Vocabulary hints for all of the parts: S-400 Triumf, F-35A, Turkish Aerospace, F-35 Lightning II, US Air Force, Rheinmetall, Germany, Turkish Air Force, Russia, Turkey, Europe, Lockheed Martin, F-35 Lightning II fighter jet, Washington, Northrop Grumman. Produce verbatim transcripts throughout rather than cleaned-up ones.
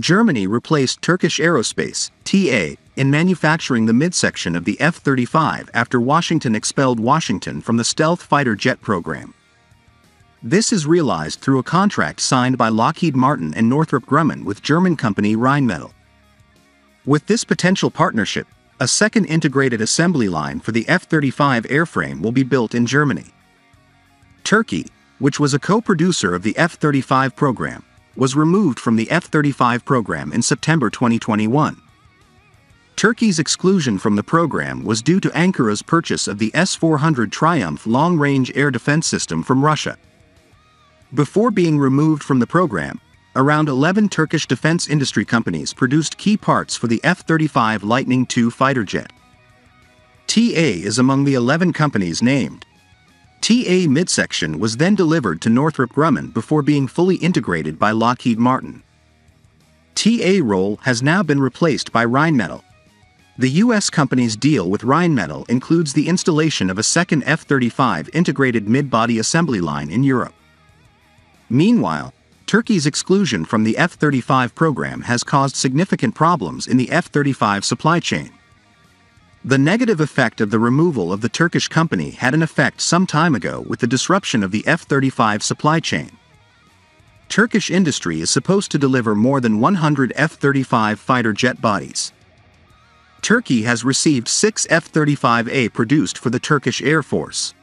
Germany replaced Turkish Aerospace, T A, in manufacturing the midsection of the F thirty-five after Washington expelled Washington from the stealth fighter jet program. This is realized through a contract signed by Lockheed Martin and Northrop Grumman with German company Rheinmetall. With this potential partnership, a second integrated assembly line for the F thirty-five airframe will be built in Germany. Turkey, which was a co-producer of the F thirty-five program, was removed from the F thirty-five program in September twenty twenty-one. Turkey's exclusion from the program was due to Ankara's purchase of the S four hundred Triumf long-range air defense system from Russia. Before being removed from the program, around eleven Turkish defense industry companies produced key parts for the F thirty-five Lightning two fighter jet. T A is among the eleven companies named. T A midsection was then delivered to Northrop Grumman before being fully integrated by Lockheed Martin. T A role has now been replaced by Rheinmetall. The U S company's deal with Rheinmetall includes the installation of a second F thirty-five integrated mid-body assembly line in Europe. Meanwhile, Turkey's exclusion from the F thirty-five program has caused significant problems in the F thirty-five supply chain. The negative effect of the removal of the Turkish company had an effect some time ago with the disruption of the F thirty-five supply chain. Turkish industry is supposed to deliver more than one hundred F thirty-five fighter jet bodies. Turkey has received six F thirty-five A produced for the Turkish Air Force.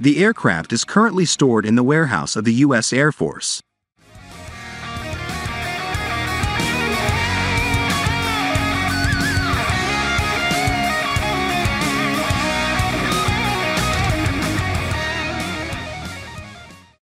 The aircraft is currently stored in the warehouse of the U S Air Force.